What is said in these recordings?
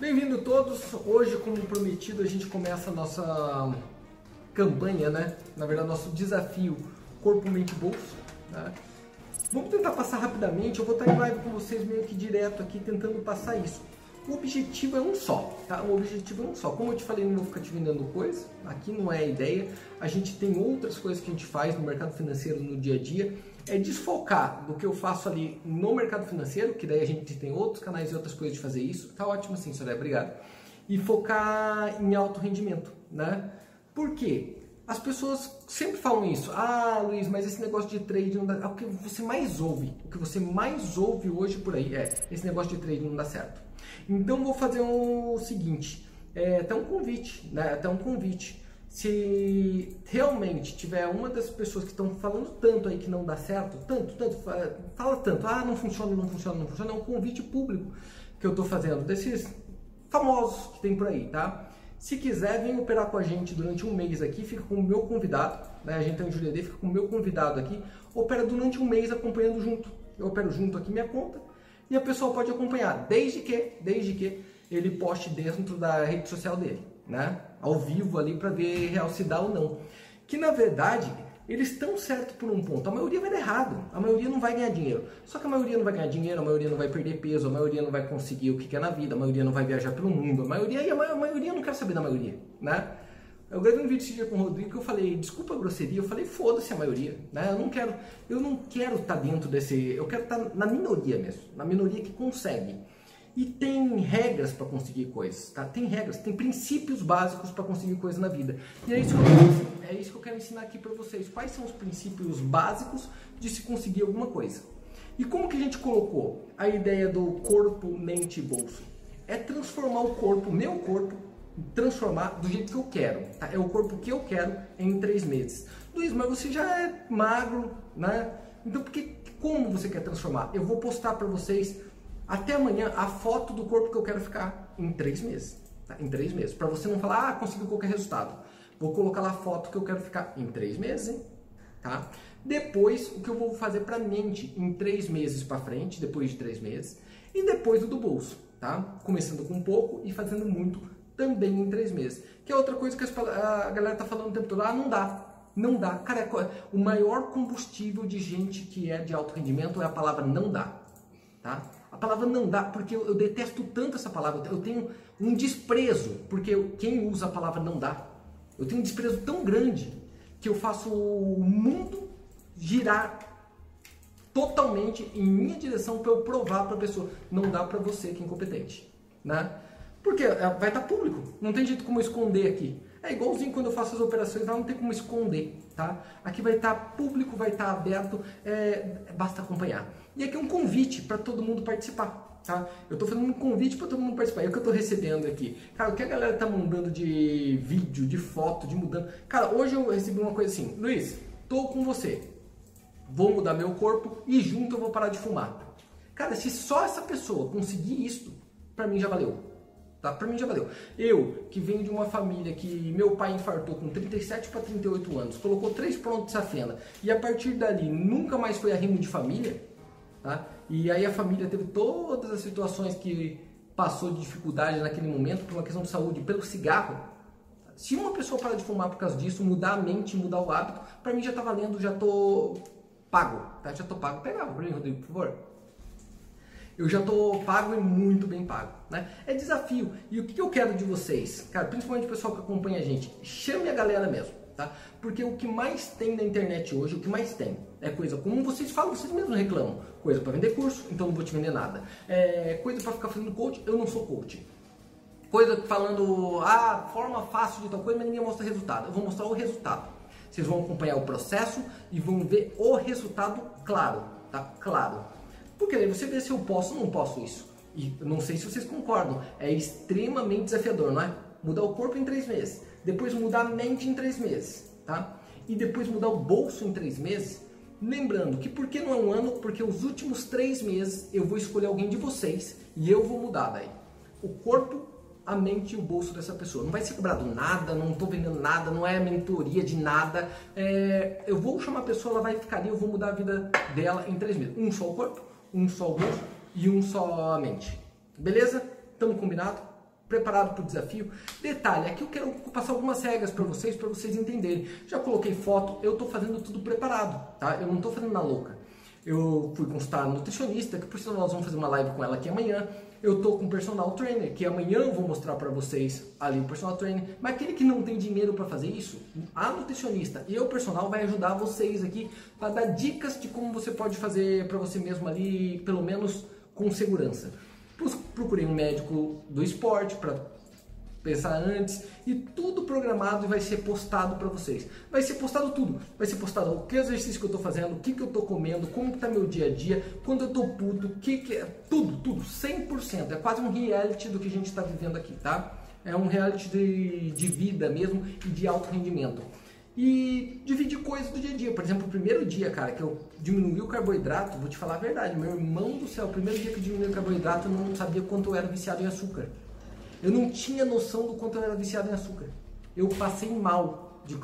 Bem-vindo todos, hoje como prometido a gente começa a nossa campanha, né? Na verdade nosso desafio Corpo, Mente e Bolso, né? Vamos tentar passar rapidamente, eu vou estar em live com vocês meio que direto aqui tentando passar isso. O objetivo é um só, tá? O objetivo é um só. Como eu te falei, não vou ficar te vendendo coisa, aqui não é a ideia. A gente tem outras coisas que a gente faz no mercado financeiro no dia a dia. É desfocar do que eu faço ali no mercado financeiro, que daí a gente tem outros canais e outras coisas de fazer isso. Tá ótimo assim, Soraya, obrigado. E focar em alto rendimento, né? Por quê? As pessoas sempre falam isso. Ah, Luiz, mas esse negócio de trade não dá... É o que você mais ouve. O que você mais ouve hoje por aí é esse negócio de trade não dá certo. Então vou fazer o seguinte, até um convite, né? Até um convite. Se realmente tiver uma das pessoas que estão falando tanto aí que não dá certo, fala tanto, ah, não funciona, não funciona, não funciona, é um convite público que eu estou fazendo, desses famosos que tem por aí, tá? Se quiser, vem operar com a gente durante um mês aqui, fica com o meu convidado, né? A gente tem o Julia Day, fica com o meu convidado aqui, opera durante um mês acompanhando junto. Eu opero junto aqui minha conta e a pessoa pode acompanhar, desde que ele poste dentro da rede social dele, né? Ao vivo ali para ver real se dá ou não. Que na verdade eles estão certos por um ponto, a maioria vai dar errado, a maioria não vai ganhar dinheiro. Só que a maioria não vai ganhar dinheiro, a maioria não vai perder peso, a maioria não vai conseguir o que quer na vida, a maioria não vai viajar pelo mundo, a maioria não quer saber da maioria, né? Eu gravei um vídeo esse dia com o Rodrigo que eu falei, desculpa a grosseria, eu falei, foda-se a maioria, né? Eu não quero estar dentro desse, eu quero estar na minoria mesmo, na minoria que consegue. E tem regras para conseguir coisas, tá? Tem regras, tem princípios básicos para conseguir coisas na vida. E é isso que eu quero ensinar aqui para vocês. Quais são os princípios básicos de se conseguir alguma coisa? E como que a gente colocou a ideia do corpo, mente e bolso? É transformar o corpo, meu corpo, transformar do jeito que eu quero, tá? É o corpo que eu quero em 3 meses. Luiz, mas você já é magro, né? Então como você quer transformar? Eu vou postar para vocês... Até amanhã, a foto do corpo que eu quero ficar em 3 meses. Tá? Em 3 meses. Para você não falar, ah, consegui qualquer resultado. Vou colocar lá a foto que eu quero ficar em 3 meses, hein? Tá? Depois, o que eu vou fazer para a mente em 3 meses para frente, depois de 3 meses. E depois o do bolso, tá? Começando com pouco e fazendo muito também em 3 meses. Que é outra coisa que a galera tá falando o tempo todo. Ah, não dá. Não dá. Cara, o maior combustível de gente que é de alto rendimento é a palavra não dá, tá? A palavra não dá, porque eu detesto tanto essa palavra, eu tenho um desprezo, porque quem usa a palavra não dá, eu tenho um desprezo tão grande que eu faço o mundo girar totalmente em minha direção para eu provar para a pessoa, não dá para você que é incompetente, né? Porque vai estar público, não tem jeito como esconder aqui. É igualzinho quando eu faço as operações, lá não tem como esconder, tá? Aqui vai estar público, vai estar aberto, basta acompanhar. E aqui é um convite para todo mundo participar, tá? Eu estou fazendo um convite para todo mundo participar. E o que eu estou recebendo aqui? Cara, o que a galera tá mandando de vídeo, de foto, de mudando... Cara, hoje eu recebi uma coisa assim, Luiz, tô com você, vou mudar meu corpo e junto eu vou parar de fumar. Cara, se só essa pessoa conseguir isso, para mim já valeu. Tá? Pra mim já valeu. Eu, que venho de uma família que meu pai infartou com 37 para 38 anos, colocou 3 pontos de safena e a partir dali nunca mais foi arrimo de família, tá? E aí a família teve todas as situações que passou de dificuldade naquele momento por uma questão de saúde, pelo cigarro. Se uma pessoa parar de fumar por causa disso, mudar a mente, mudar o hábito, pra mim já tá valendo, já tô pago, tá? Já tô pago. Pega pra mim, Rodrigo, por favor. Eu já estou pago e muito bem pago, né? É desafio. E o que eu quero de vocês, cara, principalmente o pessoal que acompanha a gente, chame a galera mesmo, tá? Porque o que mais tem na internet hoje, o que mais tem é coisa comum, vocês falam, vocês mesmos reclamam. Coisa para vender curso, então não vou te vender nada. Coisa para ficar fazendo coach, eu não sou coach. Coisa falando, ah, forma fácil de tal coisa, mas ninguém mostra resultado. Eu vou mostrar o resultado. Vocês vão acompanhar o processo e vão ver o resultado claro, tá? Claro. Porque daí você vê se eu posso ou não posso isso. E não sei se vocês concordam, é extremamente desafiador, não é? Mudar o corpo em 3 meses, depois mudar a mente em 3 meses, tá? E depois mudar o bolso em 3 meses. Lembrando que porque não é um ano, porque os últimos 3 meses eu vou escolher alguém de vocês e eu vou mudar daí. O corpo, a mente e o bolso dessa pessoa. Não vai ser cobrado nada, não estou vendendo nada, não é mentoria de nada. Eu vou chamar a pessoa, ela vai ficar ali, eu vou mudar a vida dela em 3 meses. Um só o corpo, um só o bolso e um só a mente. Beleza? Tamo combinado? preparado para o desafio? Detalhe, aqui eu quero passar algumas regras para vocês entenderem. Já coloquei foto, eu estou fazendo tudo preparado, tá? Eu não estou fazendo na louca. Eu fui consultar a nutricionista, que por sinal nós vamos fazer uma live com ela aqui amanhã. Eu estou com um personal trainer, que amanhã eu vou mostrar para vocês ali o personal trainer. Mas aquele que não tem dinheiro para fazer isso, a nutricionista e o personal vai ajudar vocês aqui para dar dicas de como você pode fazer para você mesmo ali, pelo menos com segurança. Procurei um médico do esporte para pensar antes e tudo programado e vai ser postado para vocês. Vai ser postado tudo. Vai ser postado o que exercício que eu estou fazendo, o que, que eu estou comendo, como está meu dia a dia, quando eu estou puto, o que, que é. Tudo, 100%. É quase um reality do que a gente está vivendo aqui, tá? É um reality de vida mesmo e de alto rendimento. E dividir coisas do dia a dia. Por exemplo, o primeiro dia, cara, que eu diminuí o carboidrato, vou te falar a verdade, meu irmão do céu, o primeiro dia que eu diminui o carboidrato, eu não sabia quanto eu era viciado em açúcar. Eu não tinha noção do quanto eu era viciado em açúcar. Eu passei mal de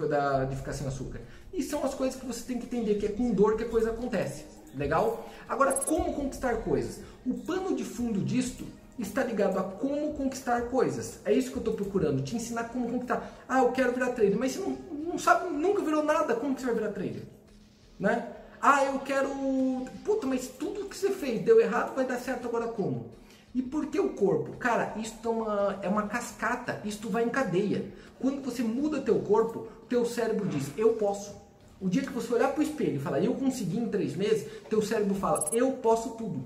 ficar sem açúcar. E são as coisas que você tem que entender, que é com dor que a coisa acontece. Legal? Agora, como conquistar coisas? O pano de fundo disto está ligado a como conquistar coisas. É isso que eu estou procurando, te ensinar como conquistar. Ah, eu quero virar trader, mas você não sabe, nunca virou nada, como que você vai virar trader? Né? Ah, eu quero... Puta, mas tudo que você fez deu errado, vai dar certo agora como? E por que o corpo? Cara, isso é uma cascata, isto vai em cadeia. Quando você muda teu corpo, teu cérebro diz, eu posso. O dia que você olhar para o espelho e falar, eu consegui em 3 meses, teu cérebro fala, eu posso tudo.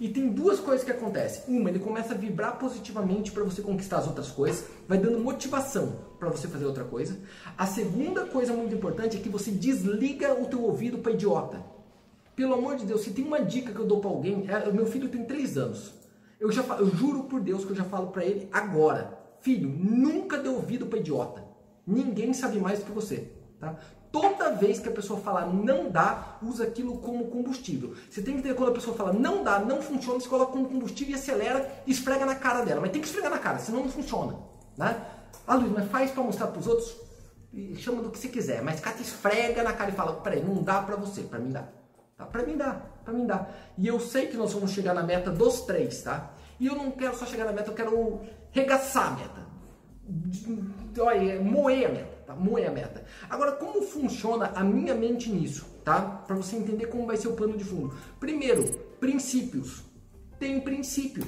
E tem duas coisas que acontecem. Uma, ele começa a vibrar positivamente para você conquistar as outras coisas, vai dando motivação para você fazer outra coisa. A segunda coisa muito importante é que você desliga o teu ouvido para idiota. Pelo amor de Deus, se tem uma dica que eu dou para alguém, meu filho tem 3 anos. Eu juro por Deus que eu já falo pra ele agora. Filho, nunca dê ouvido pra idiota. Ninguém sabe mais do que você, tá? Toda vez que a pessoa falar não dá, usa aquilo como combustível. Você tem que entender, quando a pessoa fala não dá, não funciona, você coloca como combustível e acelera e esfrega na cara dela. Mas tem que esfregar na cara, senão não funciona, né? Ah, Luiz, mas faz pra mostrar pros outros? Chama do que você quiser, mas cara, esfrega na cara e fala, peraí, não dá pra você, pra mim dá. Tá? Pra mim dá. E eu sei que nós vamos chegar na meta dos 3, tá? E eu não quero só chegar na meta, eu quero regaçar a meta. Olha, moer a meta, tá? Moer a meta. Agora, como funciona a minha mente nisso, tá? Pra você entender como vai ser o pano de fundo. Primeiro, princípios. Tem princípio.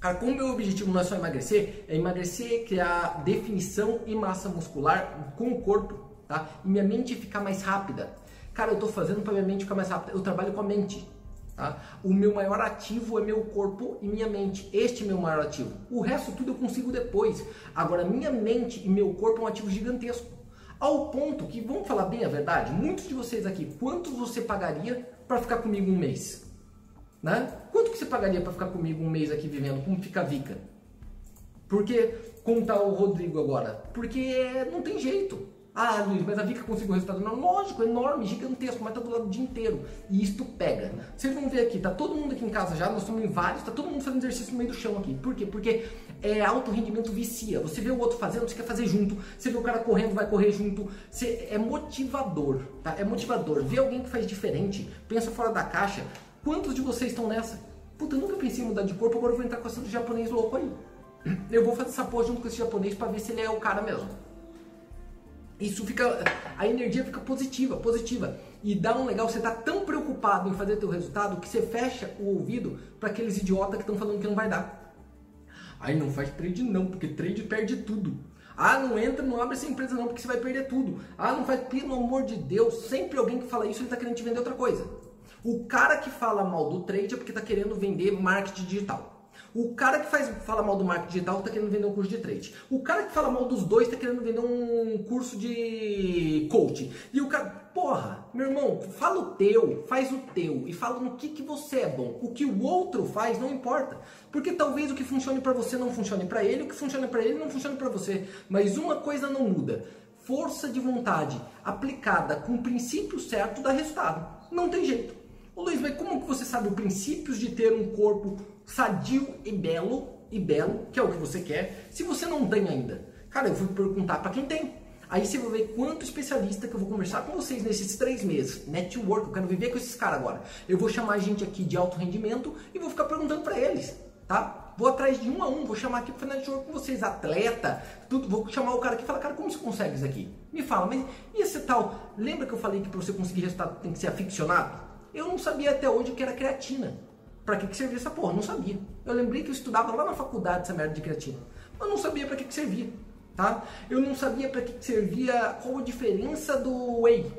Cara, como meu objetivo não é só emagrecer, é emagrecer, criar definição e massa muscular com o corpo, tá? E minha mente ficar mais rápida. Cara, eu estou fazendo para minha mente ficar mais rápida. Eu trabalho com a mente, tá? O meu maior ativo é meu corpo e minha mente. Este é meu maior ativo. O resto tudo eu consigo depois. Agora, minha mente e meu corpo é um ativo gigantesco. Ao ponto que, vamos falar bem a verdade, muitos de vocês aqui, quanto você pagaria para ficar comigo um mês? Né? Quanto que você pagaria para ficar comigo um mês aqui vivendo? Como fica a Vika? Porque, como tá o Rodrigo agora? Porque não tem jeito. Ah, Luiz, mas a Vika conseguiu o resultado. Não, lógico, enorme, gigantesco, mas tá do lado o dia inteiro. E isto pega. Vocês vão ver aqui, tá todo mundo aqui em casa já, nós estamos em vários, tá todo mundo fazendo exercício no meio do chão aqui. Por quê? Porque alto rendimento vicia. Você vê o outro fazendo, você quer fazer junto. Você vê o cara correndo, vai correr junto. É motivador, tá? É motivador. Vê alguém que faz diferente, pensa fora da caixa. Quantos de vocês estão nessa? Puta, eu nunca pensei em mudar de corpo, agora eu vou entrar com essa do japonês louco aí. Eu vou fazer essa porra junto com esse japonês pra ver se ele é o cara mesmo. Isso fica, a energia fica positiva, e dá um legal, você tá tão preocupado em fazer teu resultado que você fecha o ouvido para aqueles idiotas que estão falando que não vai dar. Aí não faz trade não, porque trade perde tudo. Ah, não entra, não abre essa empresa não, porque você vai perder tudo. Ah, não faz, pelo amor de Deus, sempre alguém que fala isso, ele tá querendo te vender outra coisa. O cara que fala mal do trade é porque tá querendo vender marketing digital. O cara que fala mal do marketing digital está querendo vender um curso de trade. O cara que fala mal dos dois está querendo vender um curso de coaching. E o cara, porra, meu irmão, fala o teu, faz o teu e fala no que você é bom. O que o outro faz não importa. Porque talvez o que funcione para você não funcione para ele, o que funciona para ele não funciona para você. Mas uma coisa não muda. Força de vontade aplicada com o princípio certo dá resultado. Não tem jeito. Ô Luiz, mas como que você sabe os princípios de ter um corpo sadio e belo, que é o que você quer, se você não tem ainda? Cara, eu vou perguntar para quem tem. Aí você vai ver quanto especialista que eu vou conversar com vocês nesses 3 meses. Network, eu quero viver com esses caras agora. Eu vou chamar gente aqui de alto rendimento e vou ficar perguntando para eles. tá? Vou atrás de um a um, vou chamar aqui para finalizar o jogo com vocês, atleta, tudo, vou chamar o cara aqui e falar, cara, como você consegue isso aqui? Me fala, mas e esse tal? Lembra que eu falei que para você conseguir resultado tem que ser aficionado? Eu não sabia até hoje o que era creatina. Para que servia essa porra? Não sabia. Eu lembrei que eu estudava lá na faculdade essa merda de creatina, mas não sabia para que servia, tá? Eu não sabia para que servia, qual a diferença do whey.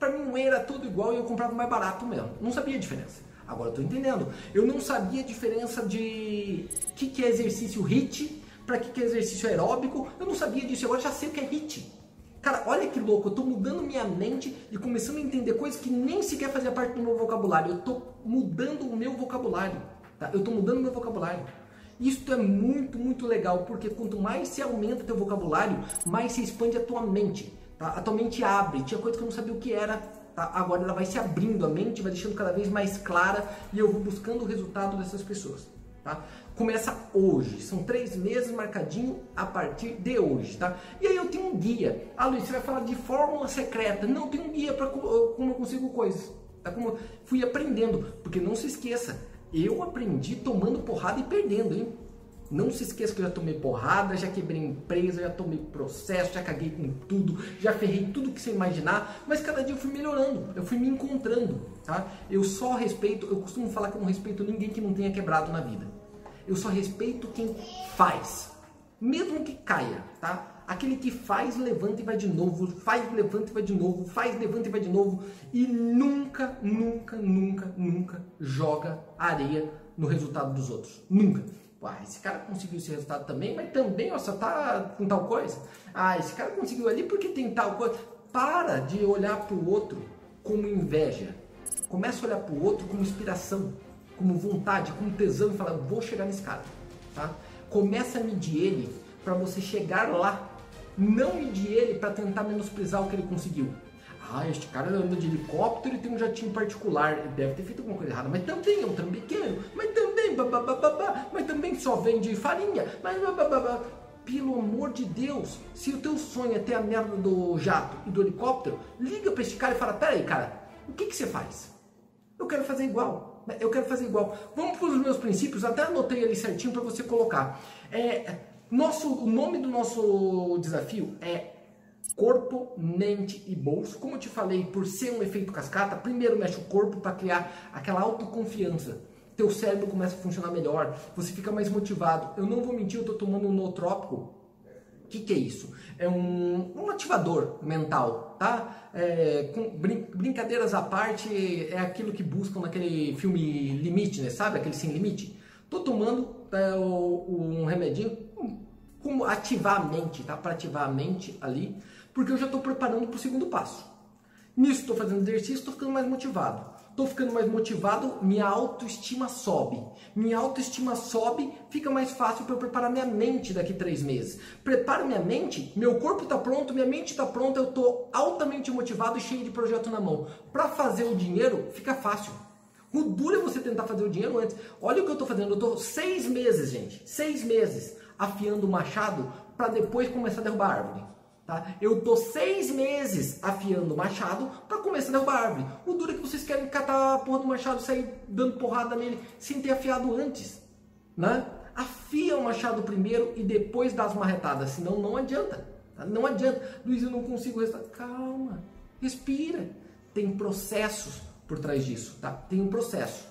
Para mim o whey era tudo igual e eu comprava mais barato mesmo. Não sabia a diferença. Agora eu tô entendendo. Eu não sabia a diferença de o que é exercício HIIT, para que é exercício aeróbico. Eu não sabia disso, agora já sei o que é HIIT. Cara, olha que louco, eu tô mudando minha mente e começando a entender coisas que nem sequer fazia parte do meu vocabulário. Eu tô mudando o meu vocabulário, tá? Eu tô mudando o meu vocabulário. Isso é muito, muito legal, porque quanto mais você aumenta teu vocabulário, mais se expande a tua mente, tá? A tua mente abre, tinha coisa que eu não sabia o que era, tá? Agora ela vai se abrindo a mente, vai deixando cada vez mais clara e eu vou buscando o resultado dessas pessoas, tá? Começa hoje, são 3 meses marcadinho a partir de hoje, tá? E aí eu tenho um guia. Ah, Luiz, você vai falar de fórmula secreta. Não, tem um guia para como eu consigo coisas, tá? Como eu fui aprendendo, porque não se esqueça, eu aprendi tomando porrada e perdendo, hein? Não se esqueça que eu já tomei porrada, já quebrei empresa, já tomei processo, já caguei com tudo, já ferrei tudo que você imaginar, mas cada dia eu fui melhorando, eu fui me encontrando, tá? Eu só respeito, eu costumo falar que eu não respeito ninguém que não tenha quebrado na vida. Eu só respeito quem faz, mesmo que caia, tá? Aquele que faz, levanta e vai de novo, faz, levanta e vai de novo, faz, levanta e vai de novo e nunca, nunca, nunca, nunca joga areia no resultado dos outros, nunca. Ah, esse cara conseguiu esse resultado também, mas também ó, só tá com tal coisa. Ah, esse cara conseguiu ali porque tem tal coisa. Para de olhar para o outro como inveja. Começa a olhar para o outro como inspiração, como vontade, como tesão e falar, vou chegar nesse cara, tá? Começa a medir ele para você chegar lá. Não medir ele para tentar menosprezar o que ele conseguiu. Ah, este cara anda de helicóptero e tem um jatinho particular. Ele deve ter feito alguma coisa errada, mas também é um trambiqueiro, mas também, babababá, mas também só vende farinha, mas babababá. Pelo amor de Deus, se o teu sonho é ter a merda do jato e do helicóptero, liga pra este cara e fala, peraí, cara, o que você faz? Eu quero fazer igual, eu quero fazer igual. Vamos para os meus princípios, até anotei ali certinho para você colocar. O nome do nosso desafio é Corpo, Mente e Bolso. Como eu te falei, por ser um efeito cascata, primeiro mexe o corpo para criar aquela autoconfiança. Teu cérebro começa a funcionar melhor, você fica mais motivado. Eu não vou mentir, eu estou tomando um nootrópico. O que é isso? É um ativador mental, tá? Brincadeiras à parte, é aquilo que buscam naquele filme Limite, né? Sabe? Aquele Sem Limite. Estou tomando um remedinho, como ativar a mente, tá? Para ativar a mente ali, porque eu já estou preparando para o segundo passo. Nisso estou fazendo exercício, estou ficando mais motivado. Estou ficando mais motivado, minha autoestima sobe. Minha autoestima sobe, fica mais fácil para eu preparar minha mente daqui 3 meses. Preparo minha mente, meu corpo está pronto, minha mente está pronta, eu estou altamente motivado e cheio de projeto na mão. Para fazer o dinheiro, fica fácil. O duro é você tentar fazer o dinheiro antes. Olha o que eu estou fazendo, eu estou 6 meses, gente, 6 meses afiando o machado para depois começar a derrubar a árvore. Tá? Eu tô 6 meses afiando o machado para começar a derrubar a árvore. O duro é que vocês querem catar a porra do machado e sair dando porrada nele sem ter afiado antes, né? Afia o machado primeiro e depois dá as marretadas, senão não adianta, tá? Não adianta. Luiz, eu não consigo... Calma, respira. Tem processos por trás disso, tá? Tem um processo.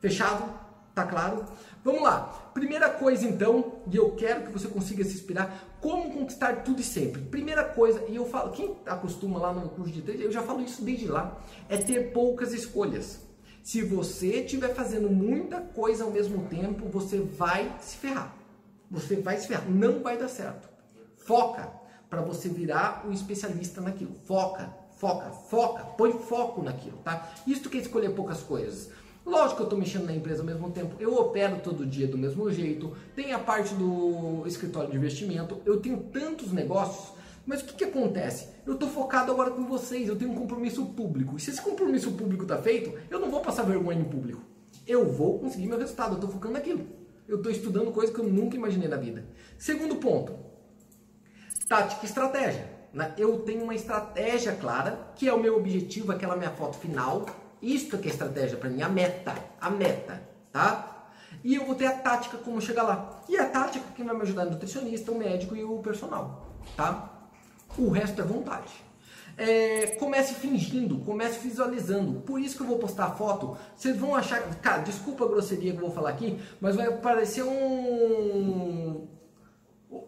Fechado? Tá claro? Vamos lá. Primeira coisa então, e eu quero que você consiga se inspirar, como conquistar tudo e sempre. Primeira coisa, e eu falo, quem acostuma lá no meu curso de trade, eu já falo isso desde lá, é ter poucas escolhas. Se você estiver fazendo muita coisa ao mesmo tempo, você vai se ferrar. Você vai se ferrar, não vai dar certo. Foca para você virar um especialista naquilo. Foca, foca, foca, põe foco naquilo, tá? Isso que é escolher poucas coisas. Lógico que eu estou mexendo na empresa ao mesmo tempo, eu opero todo dia do mesmo jeito, tem a parte do escritório de investimento, eu tenho tantos negócios, mas o que acontece? Eu estou focado agora com vocês, eu tenho um compromisso público, e se esse compromisso público está feito, eu não vou passar vergonha em público, eu vou conseguir meu resultado, eu estou focando naquilo, eu estou estudando coisas que eu nunca imaginei na vida. Segundo ponto, tática e estratégia, né? Eu tenho uma estratégia clara, que é o meu objetivo, aquela minha foto final. Isto que é estratégia para mim, a meta, tá? E eu vou ter a tática como chegar lá. E a tática quem vai me ajudar é o nutricionista, o médico e o personal, tá? O resto é vontade. Comece fingindo, comece visualizando. Por isso que eu vou postar a foto. Vocês vão achar... Cara, desculpa a grosseria que eu vou falar aqui, mas vai parecer um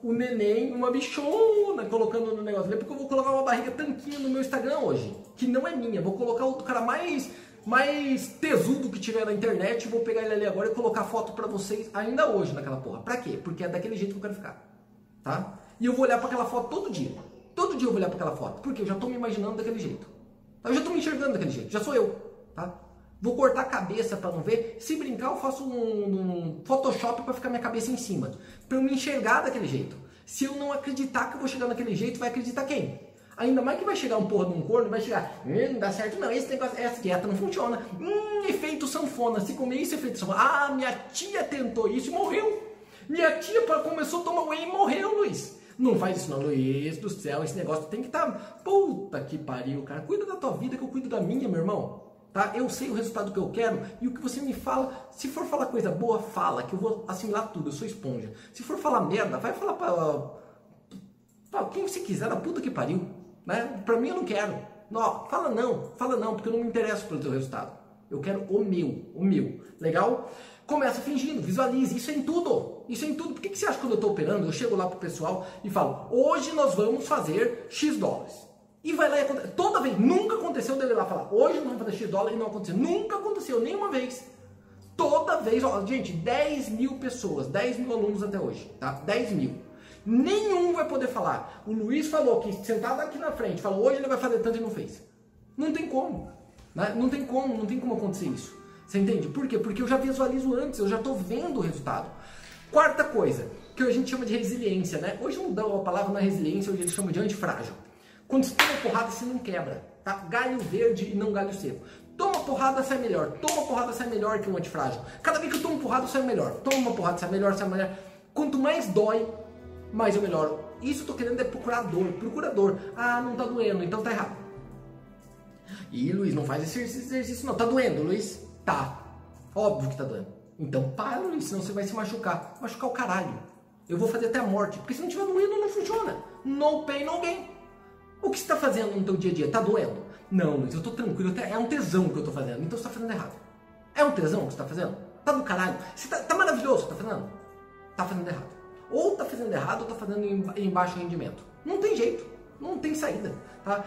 neném, uma bichona colocando no negócio. Porque eu vou colocar uma barriga tanquinha no meu Instagram hoje, que não é minha. Vou colocar outro cara mais tesudo que tiver na internet, vou pegar ele ali agora e colocar foto pra vocês ainda hoje naquela porra. Pra quê? Porque é daquele jeito que eu quero ficar, tá? E eu vou olhar pra aquela foto todo dia. Todo dia eu vou olhar pra aquela foto, porque eu já tô me imaginando daquele jeito. Eu já tô me enxergando daquele jeito, já sou eu, tá? Vou cortar a cabeça pra não ver. Se brincar, eu faço um Photoshop pra ficar minha cabeça em cima, pra eu me enxergar daquele jeito. Se eu não acreditar que eu vou chegar naquele jeito, vai acreditar quem? Ainda mais que vai chegar um porra de um corno, vai chegar, não dá certo não, esse negócio, essa dieta não funciona, efeito sanfona, se comer isso, efeito sanfona, ah, minha tia tentou isso e morreu, minha tia começou a tomar whey e morreu, Luiz, não faz isso não, Luiz do céu, esse negócio tem que estar, puta que pariu, cara, cuida da tua vida que eu cuido da minha, meu irmão, tá, eu sei o resultado que eu quero e o que você me fala, se for falar coisa boa, fala, que eu vou assimilar tudo, eu sou esponja, se for falar merda, vai falar pra quem você quiser, da puta que pariu, né? Pra mim eu não quero. Não, fala não, porque eu não me interesso pelo teu resultado. Eu quero o meu. Legal? Começa fingindo, visualize. Isso é em tudo. Isso é em tudo. Por que você acha que quando eu tô operando, eu chego lá pro pessoal e falo, hoje nós vamos fazer X dólares. E vai lá e acontece. Toda vez, nunca aconteceu dele lá falar, hoje nós vamos fazer X dólares e não aconteceu. Nunca aconteceu, nenhuma vez. Toda vez, ó, gente, 10 mil pessoas, 10 mil alunos até hoje, tá? 10 mil. Nenhum vai poder falar. O Luiz falou que sentado aqui na frente, falou hoje ele vai fazer tanto e não fez. Não tem como, né? Não tem como acontecer isso. Você entende? Por quê? Porque eu já visualizo antes, eu já estou vendo o resultado. Quarta coisa, que a gente chama de resiliência, né? Hoje não dá uma palavra na resiliência, hoje eles chamam de antifrágil. Quando você toma porrada, você não quebra, tá? Galho verde e não galho seco. Toma porrada, sai melhor. Toma porrada, sai melhor que um antifrágil. Cada vez que eu tomo porrada, eu saio melhor. Toma uma porrada, sai melhor. Quanto mais dói, mas eu melhoro. Isso eu tô querendo é procurar dor. Procurador. Ah, não tá doendo, então tá errado. Ih, Luiz, não faz esse exercício não. Tá doendo, Luiz? Tá. Óbvio que tá doendo. Então para, Luiz, senão você vai se machucar. Machucar o caralho. Eu vou fazer até a morte. Porque se não tiver doendo, não funciona. No pain, no gain. O que você tá fazendo no teu dia a dia? Tá doendo? Não, Luiz, eu tô tranquilo. É um tesão que eu tô fazendo. Então você tá fazendo errado. É um tesão que você tá fazendo? Tá do caralho. Você tá maravilhoso, tá fazendo? Tá fazendo errado. Ou tá fazendo errado, ou tá fazendo em baixo rendimento. Não tem jeito, não tem saída, tá?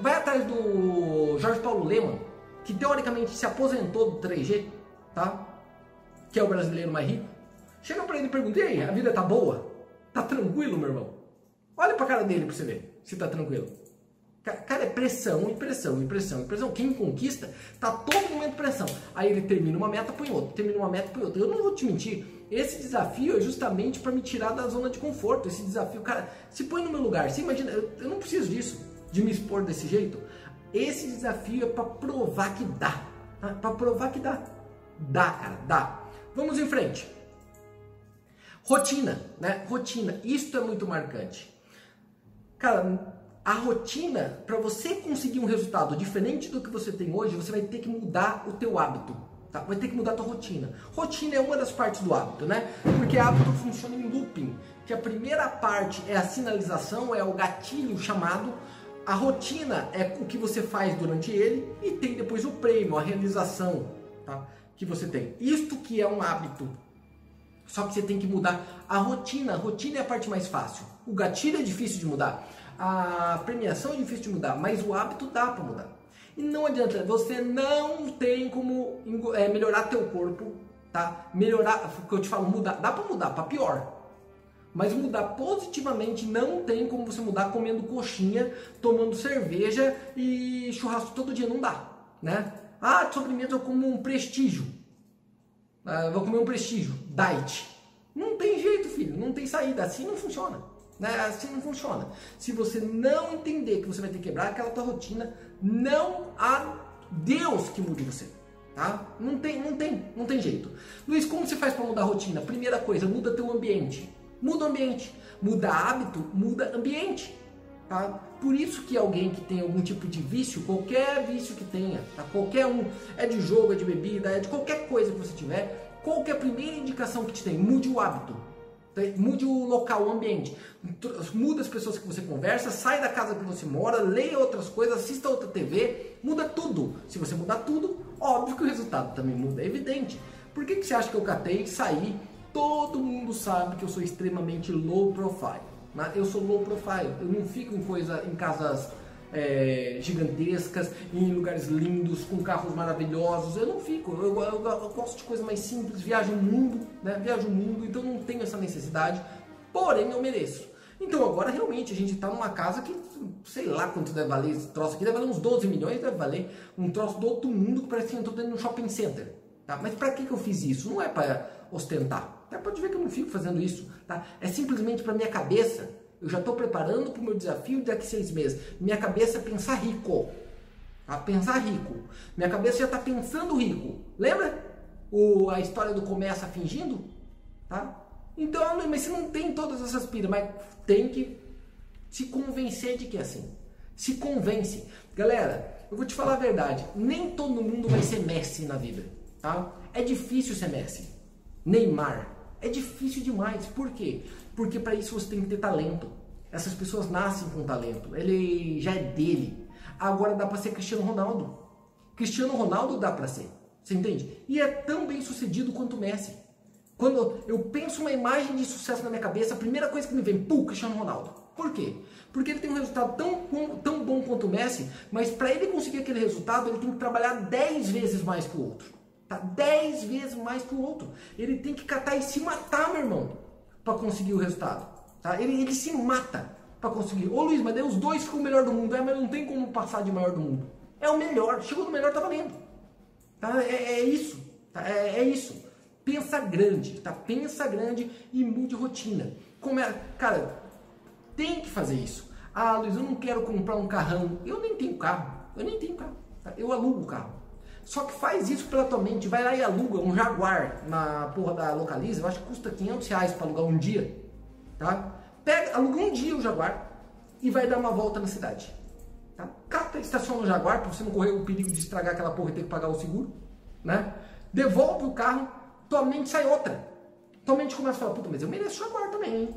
Vai atrás do Jorge Paulo Lemann, que teoricamente se aposentou do 3G, tá? Que é o brasileiro mais rico. Chega pra ele e pergunta, e aí, a vida tá boa? Tá tranquilo, meu irmão? Olha pra cara dele pra você ver se tá tranquilo. Cara, é pressão. Quem conquista, tá todo momento pressão. Aí ele termina uma meta, põe outra. Termina uma meta, põe outra. Eu não vou te mentir. Esse desafio é justamente para me tirar da zona de conforto. Esse desafio, cara, se põe no meu lugar. Você imagina, eu não preciso disso, de me expor desse jeito. Esse desafio é para provar que dá. Tá? Para provar que dá. Dá, cara, dá. Vamos em frente. Rotina, né? Rotina. Isto é muito marcante. Cara, a rotina, para você conseguir um resultado diferente do que você tem hoje, você vai ter que mudar o teu hábito, tá? Vai ter que mudar a tua rotina. Rotina é uma das partes do hábito, né? Porque hábito funciona em looping, que a primeira parte é a sinalização, é o gatilho chamado. A rotina é o que você faz durante ele e tem depois o prêmio, a realização, tá? Que você tem. Isto que é um hábito. Só que você tem que mudar a rotina. A rotina é a parte mais fácil. O gatilho é difícil de mudar. A premiação é difícil de mudar, mas o hábito dá para mudar. E não adianta, você não tem como melhorar teu corpo, tá? Melhorar, o que eu te falo, mudar, dá para mudar, para pior. Mas mudar positivamente não tem como você mudar comendo coxinha, tomando cerveja e churrasco todo dia, não dá, né? Ah, de sobremesa eu como um prestígio. Ah, vou comer um prestígio, diet. Não tem jeito, filho, não tem saída, assim não funciona. Assim não funciona. Se você não entender que você vai ter que quebrar aquela tua rotina, não há Deus que mude você, tá? Não tem jeito. Luiz, como você faz para mudar a rotina? Primeira coisa, muda teu ambiente. Muda o ambiente. Muda hábito, muda ambiente, tá? Por isso que alguém que tem algum tipo de vício, qualquer vício que tenha, tá? Qualquer um, é de jogo, é de bebida, é de qualquer coisa que você tiver, Qual que é a primeira indicação que te tem? Mude o hábito, mude o local, o ambiente, muda as pessoas que você conversa, sai da casa que você mora, leia outras coisas, assista outra TV, muda tudo. Se você mudar tudo, óbvio que o resultado também muda, é evidente. Por que que você acha que eu catei e saí? Todo mundo sabe que eu sou extremamente low profile, né? Eu sou low profile, eu não fico em casas gigantescas, em lugares lindos, com carros maravilhosos, eu não fico, eu gosto de coisa mais simples, viajo o mundo, né? Viajo o mundo, então não tenho essa necessidade, porém eu mereço. Então agora realmente a gente está numa casa que, sei lá quanto deve valer esse troço aqui, deve valer uns 12 milhões, deve valer um troço do outro mundo que parece que eu estou dentro de um shopping center. Tá? Mas para que que eu fiz isso? Não é para ostentar, até pode ver que eu não fico fazendo isso, tá? É simplesmente para minha cabeça. Eu já estou preparando para o meu desafio daqui 6 meses. Minha cabeça é pensar rico, tá? Pensar rico. Minha cabeça já está pensando rico. Lembra a história do começa fingindo? Tá? Então, mas você não tem todas essas piras, mas tem que se convencer de que é assim. Se convence. Galera, eu vou te falar a verdade. Nem todo mundo vai ser Messi na vida. Tá? É difícil ser Messi. Neymar. É difícil demais. Por quê? Porque para isso você tem que ter talento. Essas pessoas nascem com talento. Ele já é dele. Agora dá para ser Cristiano Ronaldo. Cristiano Ronaldo dá para ser. Você entende? E é tão bem sucedido quanto o Messi. Quando eu penso uma imagem de sucesso na minha cabeça, a primeira coisa que me vem, Cristiano Ronaldo. Por quê? Porque ele tem um resultado tão bom quanto o Messi, mas para ele conseguir aquele resultado, ele tem que trabalhar 10 vezes mais que o outro. Tá? 10 vezes mais que o outro. Ele tem que catar e se matar, meu irmão, para conseguir o resultado. Tá? Ele se mata para conseguir. Ô Luiz, mas daí os dois ficam o melhor do mundo. É, mas não tem como passar de maior do mundo. É o melhor. Chegou no melhor, tá valendo. Tá? É isso. Tá? É isso. Pensa grande, tá? Pensa grande e mude rotina. Cara, tem que fazer isso. Ah, Luiz, eu não quero comprar um carrão. Eu nem tenho carro. Eu nem tenho carro. Tá? Eu alugo o carro. Só que faz isso pela tua mente, vai lá e aluga um Jaguar na porra da Localiza, eu acho que custa R$500 para alugar um dia, tá? Aluga um dia o Jaguar e vai dar uma volta na cidade, tá? Cata, estaciona o Jaguar para você não correr o perigo de estragar aquela porra e ter que pagar o seguro, né? Devolve o carro, tua mente sai outra. Tua mente começa a falar, puta, mas eu mereço Jaguar também, hein?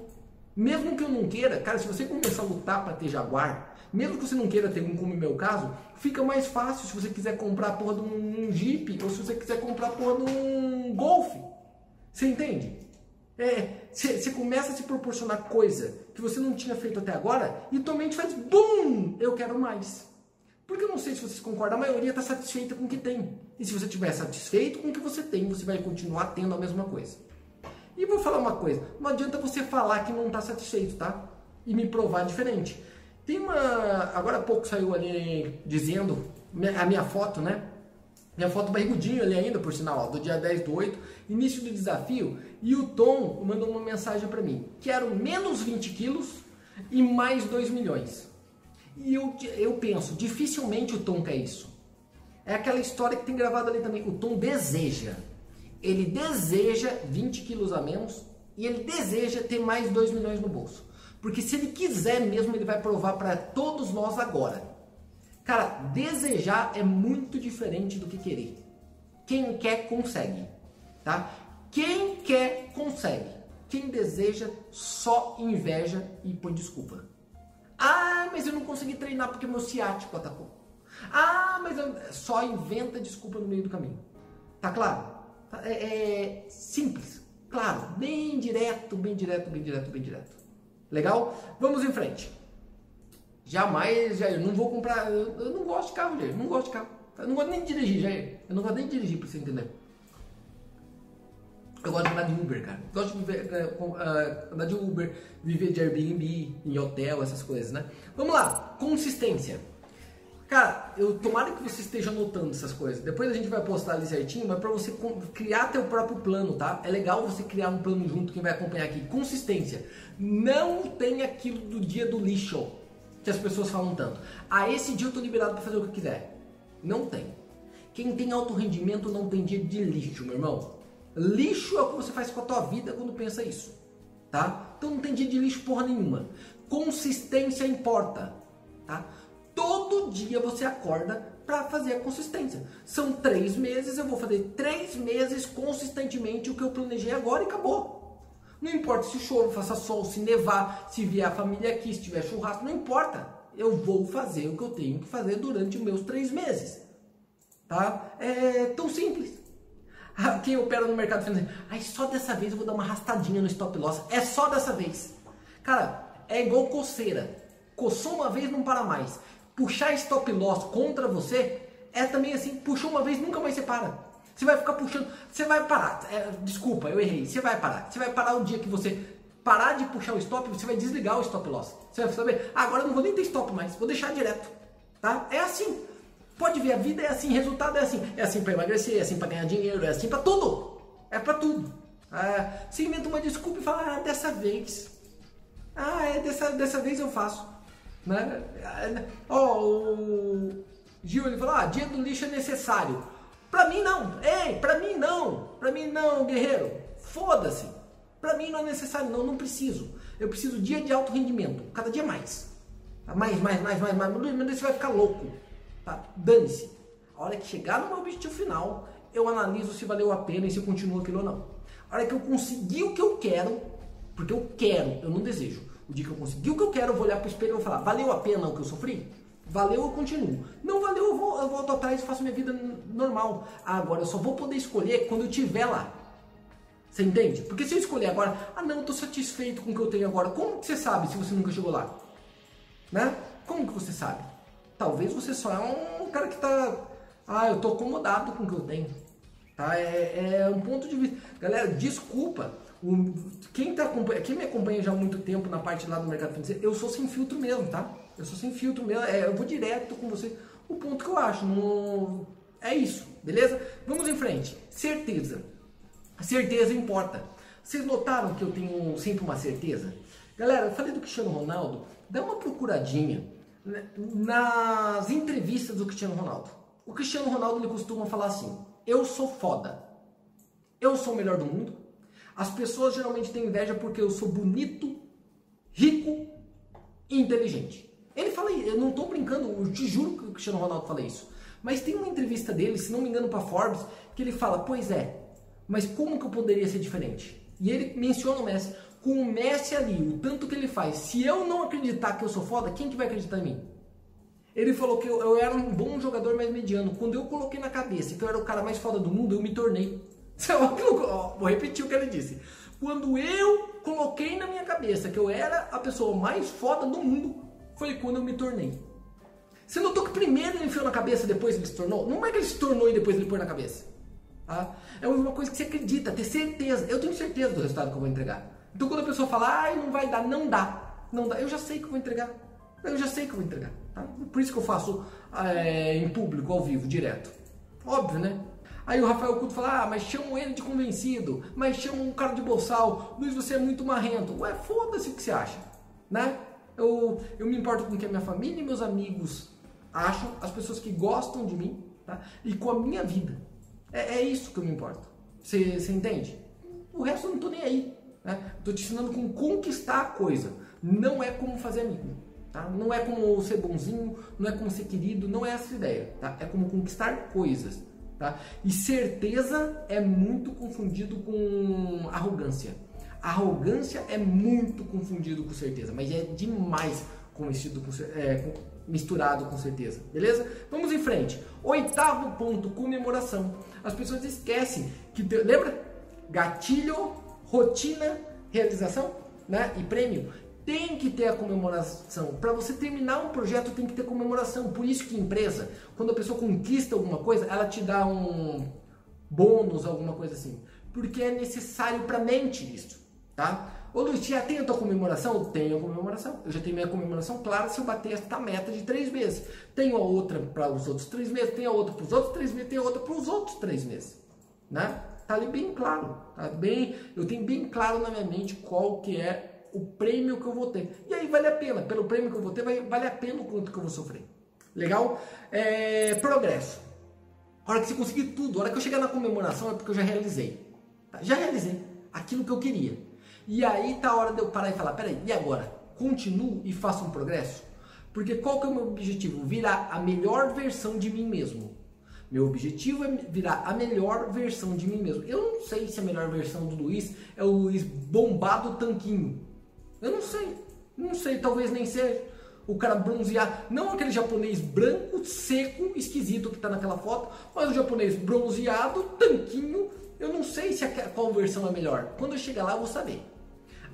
Mesmo que eu não queira, cara, se você começar a lutar para ter Jaguar, mesmo que você não queira ter um, como no meu caso, fica mais fácil se você quiser comprar a porra de um Jeep ou se você quiser comprar a porra de um Golf. Você entende? Você começa a se proporcionar coisa que você não tinha feito até agora e tua mente faz BUM! Eu quero mais. Porque eu não sei se vocês concordam, a maioria está satisfeita com o que tem. E se você estiver satisfeito com o que você tem, você vai continuar tendo a mesma coisa. E vou falar uma coisa, não adianta você falar que não está satisfeito, tá? E me provar diferente. Tem uma... Agora há pouco saiu ali dizendo a minha foto, né? Minha foto barrigudinho ali ainda, por sinal, ó, do dia 10/8, início do desafio. E o Tom mandou uma mensagem pra mim. Quero menos 20 quilos e mais 2 milhões. E eu penso, dificilmente o Tom quer isso. É aquela história que tem gravado ali também. O Tom deseja. Ele deseja 20 quilos a menos e ele deseja ter mais 2 milhões no bolso. Porque se ele quiser mesmo, ele vai provar para todos nós agora. Cara, desejar é muito diferente do que querer. Quem quer, consegue. Tá? Quem quer, consegue. Quem deseja, só inveja e põe desculpa. Ah, mas eu não consegui treinar porque meu ciático atacou. Ah, mas eu... Só inventa desculpa no meio do caminho. Tá claro? É simples. Claro, bem direto, bem direto, bem direto, bem direto. Legal? Vamos em frente. Jamais, Jair, não vou comprar... Eu não gosto de carro, Jair, não gosto de carro. Eu não gosto nem de dirigir, Jair. Eu não gosto nem de dirigir, pra você entender. Eu gosto de andar de Uber, cara. Gosto de andar de Uber, viver de Airbnb, em hotel, essas coisas, né? Vamos lá, consistência. Cara, tomara que você esteja anotando essas coisas. Depois a gente vai postar ali certinho, mas pra você criar teu próprio plano, tá? É legal você criar um plano junto, quem vai acompanhar aqui. Consistência. Não tem aquilo do dia do lixo, que as pessoas falam tanto. Ah, esse dia eu tô liberado pra fazer o que eu quiser. Não tem. Quem tem alto rendimento não tem dia de lixo, meu irmão. Lixo é o que você faz com a tua vida quando pensa isso, tá? Então não tem dia de lixo porra nenhuma. Consistência importa, tá? Todo dia você acorda para fazer a consistência. São 3 meses, eu vou fazer 3 meses consistentemente o que eu planejei agora e acabou. Não importa se chove, faça sol, se nevar, se vier a família aqui, se tiver churrasco, não importa. Eu vou fazer o que eu tenho que fazer durante os meus 3 meses. Tá? É tão simples. Quem opera no mercado financeiro, aí só dessa vez eu vou dar uma arrastadinha no stop loss. É só dessa vez. Cara, é igual coceira. Coçou uma vez, não para mais. Puxar stop loss contra você é também assim, puxou uma vez, nunca mais você para. Você vai ficar puxando, você vai parar. Desculpa, eu errei. Você vai parar. Você vai parar o dia que você parar de puxar o stop, você vai desligar o stop loss. Você vai saber, agora eu não vou nem ter stop mais, vou deixar direto. Tá? É assim. Pode ver, a vida é assim, resultado é assim. É assim para emagrecer, é assim para ganhar dinheiro, é assim para tudo. É para tudo. É, você inventa uma desculpa e fala, ah, dessa vez. Ah, é dessa vez eu faço. Né? O Gil, ele falou, ah, dia do lixo é necessário. Pra mim não, pra mim não, guerreiro, foda-se. Pra mim não é necessário, não preciso. Eu preciso dia de alto rendimento, cada dia mais. Mais, mas você vai ficar louco. Tá? Dane-se. A hora que chegar no meu objetivo final, eu analiso se valeu a pena e se continua aquilo ou não. A hora que eu conseguir o que eu quero, porque eu quero, eu não desejo. O dia que eu conseguir o que eu quero, eu vou olhar pro espelho e vou falar, valeu a pena o que eu sofri? Valeu, eu continuo. Não valeu, eu volto atrás e faço minha vida normal. Agora, eu só vou poder escolher quando eu estiver lá. Você entende? Porque se eu escolher agora, ah não, eu tô satisfeito com o que eu tenho agora. Como que você sabe se você nunca chegou lá? Né? Como que você sabe? Talvez você só é um cara que tá... Ah, eu tô acomodado com o que eu tenho. Tá? É um ponto de vista. Galera, desculpa. Quem me acompanha já há muito tempo na parte lá do mercado financeiro, eu sou sem filtro mesmo, tá? Eu sou sem filtro mesmo, eu vou direto com você o ponto que eu acho. Não... É isso, beleza? Vamos em frente. Certeza. A certeza importa. Vocês notaram que eu tenho sempre uma certeza? Galera, eu falei do Cristiano Ronaldo. Dá uma procuradinha nas entrevistas do Cristiano Ronaldo. O Cristiano Ronaldo, ele costuma falar assim, eu sou foda, eu sou o melhor do mundo. As pessoas geralmente têm inveja porque eu sou bonito, rico e inteligente. Ele fala, eu não estou brincando, eu te juro que o Cristiano Ronaldo fala isso. Mas tem uma entrevista dele, se não me engano, para Forbes, que ele fala, pois é, mas como que eu poderia ser diferente? E ele menciona o Messi. Com o Messi ali, o tanto que ele faz, se eu não acreditar que eu sou foda, quem que vai acreditar em mim? Ele falou que eu era um bom jogador, mas mediano. Quando eu coloquei na cabeça que eu era o cara mais foda do mundo, eu me tornei. Vou repetir o que ele disse. Quando eu coloquei na minha cabeça que eu era a pessoa mais foda do mundo, foi quando eu me tornei. Você notou que primeiro ele enfiou na cabeça, depois ele se tornou? Não é que ele se tornou e depois ele pôs na cabeça. Tá? É uma coisa que você acredita, ter certeza. Eu tenho certeza do resultado que eu vou entregar. Então quando a pessoa fala, ai, não vai dar, não dá. Eu já sei que eu vou entregar. Tá? Por isso que eu faço em público, ao vivo, direto. Óbvio, né? Aí o Rafael Couto fala, ah, mas chamam ele de convencido, mas chamam um cara de boçal, Luiz, você é muito marrento. Ué, foda-se o que você acha, né? Eu me importo com o que a minha família e meus amigos acham, as pessoas que gostam de mim, tá? E com a minha vida. É isso que eu me importo. Você entende? O resto eu não tô nem aí, né? Tô te ensinando como conquistar a coisa. Não é como fazer amigo, tá? Não é como ser bonzinho, não é como ser querido, não é essa ideia, tá? É como conquistar coisas. Tá? E certeza é muito confundido com arrogância. Arrogância é muito confundido com certeza, mas é demais misturado com certeza, beleza? Vamos em frente. 8º ponto, comemoração. As pessoas esquecem que, lembra? Gatilho, rotina, realização, né? E prêmio. Tem que ter a comemoração. Para você terminar um projeto, tem que ter comemoração. Por isso que empresa, quando a pessoa conquista alguma coisa, ela te dá um bônus, alguma coisa assim. Porque é necessário para a mente isso, tá? Ô Luiz, já tem a tua comemoração? Eu tenho a comemoração. Eu já tenho minha comemoração clara se eu bater esta meta de 3 meses. Tenho a outra para os outros 3 meses, tenho a outra para os outros 3 meses, tenho a outra para os outros 3 meses, né? Tá ali bem claro, tá bem... Eu tenho bem claro na minha mente qual que é o prêmio que eu vou ter. E aí vale a pena. Pelo prêmio que eu vou ter, vale a pena o quanto que eu vou sofrer. Legal? Progresso. A hora que você conseguir tudo, a hora que eu chegar na comemoração é porque eu já realizei. Tá? Já realizei aquilo que eu queria. E aí tá a hora de eu parar e falar, peraí, e agora? Continuo e faço um progresso? Porque qual que é o meu objetivo? Virar a melhor versão de mim mesmo. Meu objetivo é virar a melhor versão de mim mesmo. Eu não sei se a melhor versão do Luiz é o Luiz bombado tanquinho. Eu não sei. Não sei, talvez nem seja. O cara bronzeado, não aquele japonês branco, seco, esquisito que está naquela foto, mas o japonês bronzeado, tanquinho. Eu não sei se qual versão é melhor. Quando eu chegar lá eu vou saber.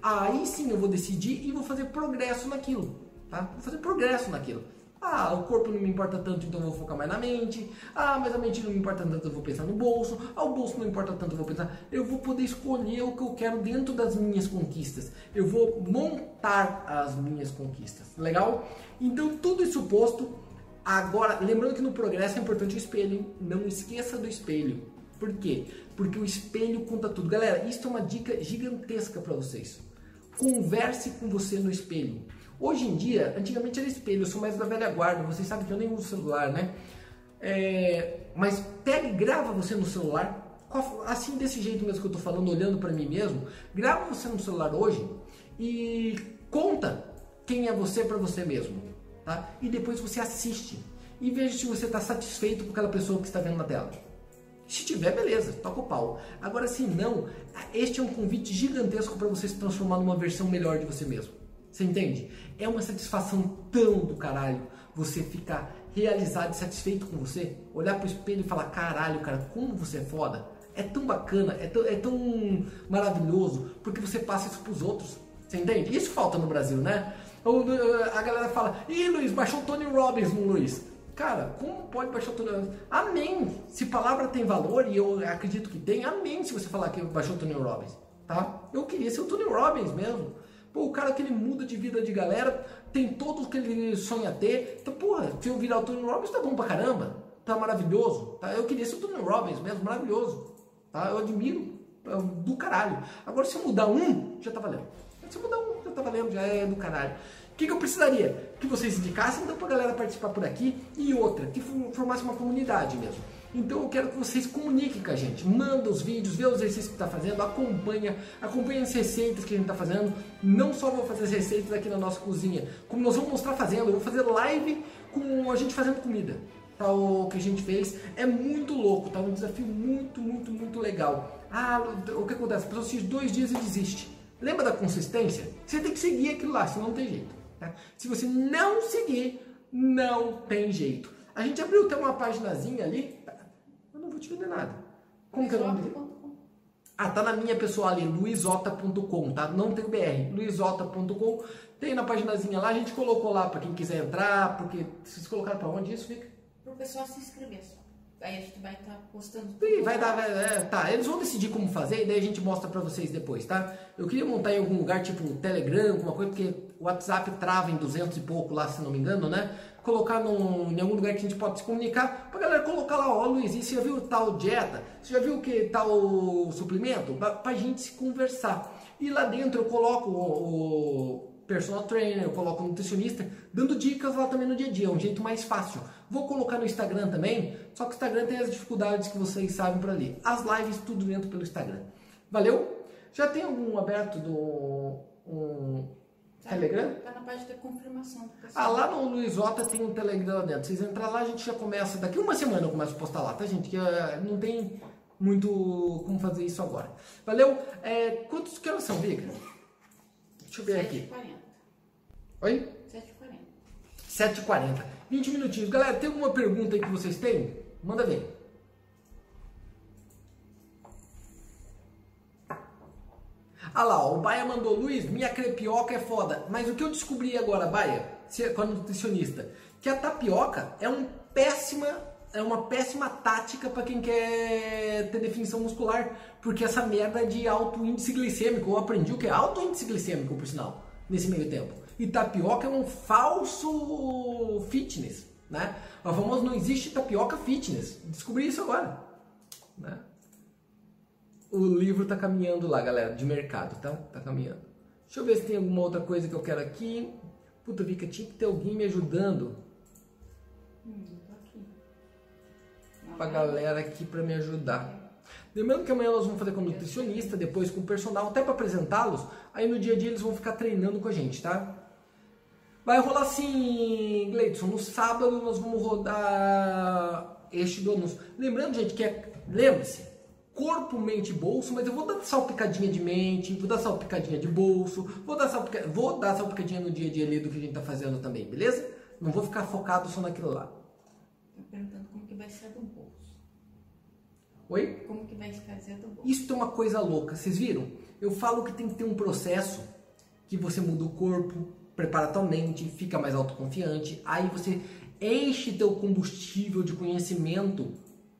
Aí sim eu vou decidir e vou fazer progresso naquilo. Tá? Vou fazer progresso naquilo. Ah, o corpo não me importa tanto, então eu vou focar mais na mente. Ah, mas a mente não me importa tanto, eu vou pensar no bolso. Ah, o bolso não importa tanto, eu vou pensar... Eu vou poder escolher o que eu quero dentro das minhas conquistas. Eu vou montar as minhas conquistas. Legal? Então, tudo isso posto. Agora, lembrando que no progresso é importante o espelho. Não esqueça do espelho. Por quê? Porque o espelho conta tudo. Galera, isso é uma dica gigantesca para vocês. Converse com você no espelho. Hoje em dia, antigamente era espelho, eu sou mais da velha guarda, vocês sabem que eu nem uso celular, né? Mas pega e grava você no celular, assim desse jeito mesmo que eu tô falando, olhando para mim mesmo, grava você no celular hoje e conta quem é você para você mesmo, tá? E depois você assiste e veja se você tá satisfeito com aquela pessoa que está vendo na tela. Se tiver, beleza, toca o pau. Agora, se não, este é um convite gigantesco para você se transformar numa versão melhor de você mesmo. Você entende? É uma satisfação tão do caralho você ficar realizado e satisfeito com você, olhar pro espelho e falar, caralho, cara, como você é foda. É tão bacana, é tão maravilhoso, porque você passa isso pros outros. Você entende? Isso falta no Brasil, né? A galera fala, ih, Luiz, baixou o Tony Robbins no Luiz. Cara, como pode baixar o Tony Robbins? Amém! Se palavra tem valor, e eu acredito que tem, amém se você falar que baixou o Tony Robbins, tá? Eu queria ser o Tony Robbins mesmo. Pô, o cara que ele muda de vida de galera, tem todo o que ele sonha ter. Então, porra, se eu virar o Tony Robbins, tá bom pra caramba. Tá maravilhoso, tá? Eu queria ser o Tony Robbins mesmo, maravilhoso. Tá? Eu admiro do caralho. Agora, se eu mudar um, já tá valendo. Se eu mudar um, já tá valendo, já é do caralho. O que eu precisaria? Que vocês indicassem, então, pra galera participar por aqui, e outra, que formasse uma comunidade mesmo. Então eu quero que vocês comuniquem com a gente, manda os vídeos, vê os exercícios que tá fazendo, acompanha as receitas que a gente tá fazendo. Não só vou fazer as receitas aqui na nossa cozinha, como nós vamos mostrar fazendo, eu vou fazer live com a gente fazendo comida. Tá, o que a gente fez é muito louco, tá? Um desafio muito, muito, muito legal. Ah, o que acontece? A pessoa assiste 2 dias e desiste. Lembra da consistência? Você tem que seguir aquilo lá, senão não tem jeito. Tá? Se você não seguir, não tem jeito. A gente abriu até uma paginazinha ali. Eu não vou te vender nada. Como que é o nome dele? Ah, tá na minha pessoal ali, luisota.com, tá? Não tem o BR, luisota.com. Tem na paginazinha lá, a gente colocou lá pra quem quiser entrar, porque vocês colocaram pra onde isso, Vika? Pro pessoal se inscrever só. Aí a gente vai estar postando tudo. Sim, vai dar, tá, eles vão decidir como fazer e daí a gente mostra pra vocês depois, tá? Eu queria montar em algum lugar, tipo Telegram, alguma coisa, porque o WhatsApp trava em 200 e pouco lá, se não me engano, né? Colocar em algum lugar que a gente pode se comunicar, pra galera colocar lá, ó, Luiz, e você já viu tal dieta? Você já viu que tal suplemento? Pra gente se conversar. E lá dentro eu coloco o personal trainer, eu coloco um nutricionista, dando dicas lá também no dia a dia, é um jeito mais fácil. Vou colocar no Instagram também, só que o Instagram tem as dificuldades que vocês sabem por ali. As lives tudo dentro pelo Instagram. Valeu? Já tem algum aberto do Telegram? Tá na página da confirmação. Ah, lá no Luiz Hota tem um Telegram lá dentro. Vocês entram lá, a gente já começa, daqui uma semana eu começo a postar lá, tá gente? Que não tem muito como fazer isso agora. Valeu? Quantos que horas são, Vika? Deixa eu ver aqui. 7h40. Oi? 7h40. 7h40. 20 minutinhos. Galera, tem alguma pergunta aí que vocês têm? Manda ver. Ah lá, o Baia mandou, Luiz, minha crepioca é foda. Mas o que eu descobri agora, Baia, com a nutricionista, que a tapioca é uma péssima tática para quem quer ter definição muscular, porque essa merda é de alto índice glicêmico. Eu aprendi o que é alto índice glicêmico, por sinal, nesse meio tempo. E tapioca é um falso fitness, né? A famosa não existe tapioca fitness. Descobri isso agora, né? O livro tá caminhando lá, galera, de mercado, tá? Tá caminhando. Deixa eu ver se tem alguma outra coisa que eu quero aqui. Puta, Vika, tinha que ter alguém me ajudando. Pra galera aqui pra me ajudar. Lembrando que amanhã nós vamos fazer com o nutricionista, depois com o personal, até pra apresentá-los. Aí no dia a dia eles vão ficar treinando com a gente, tá? Vai rolar assim, Gleidson, no sábado nós vamos rodar este do anúncio. Lembrando, gente, que é, lembre-se, corpo, mente e bolso, mas eu vou dar salpicadinha de mente, vou dar salpicadinha de bolso, vou dar salpicadinha no dia a dia ali do que a gente tá fazendo também, beleza? Não vou ficar focado só naquilo lá. Tô perguntando como que vai ser do bolso. Oi? Como que vai fazer do bolso? Isso é uma coisa louca, vocês viram? Eu falo que tem que ter um processo que você muda o corpo, prepara tua mente, fica mais autoconfiante, aí você enche teu combustível de conhecimento